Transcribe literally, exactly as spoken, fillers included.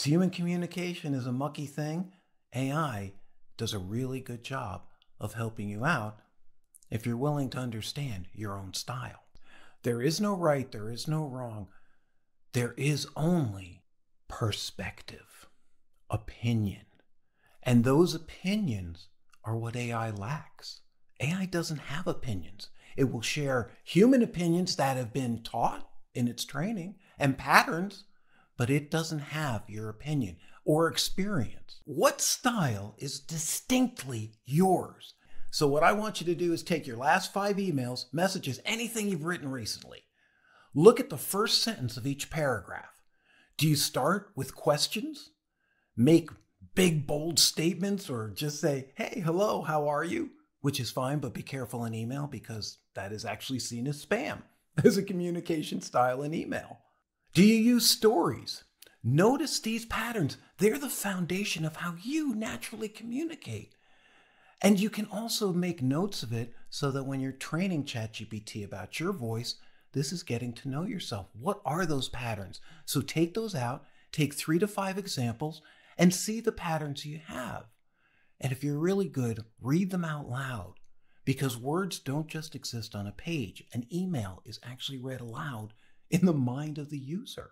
Since human communication is a mucky thing, A I does a really good job of helping you out if you're willing to understand your own style. There is no right, there is no wrong. There is only perspective, opinion. And those opinions are what A I lacks. A I doesn't have opinions. It will share human opinions that have been taught in its training and patterns, but it doesn't have your opinion or experience. What style is distinctly yours? So what I want you to do is take your last five emails, messages, anything you've written recently. Look at the first sentence of each paragraph. Do you start with questions? Make big, bold statements, or just say, hey, hello, how are you? Which is fine, but be careful in email because that is actually seen as spam as a communication style in email. Do you use stories? Notice these patterns. They're the foundation of how you naturally communicate. And you can also make notes of it so that when you're training ChatGPT about your voice, this is getting to know yourself. What are those patterns? So take those out, take three to five examples, and see the patterns you have. And if you're really good, read them out loud, because words don't just exist on a page. An email is actually read aloud in the mind of the user.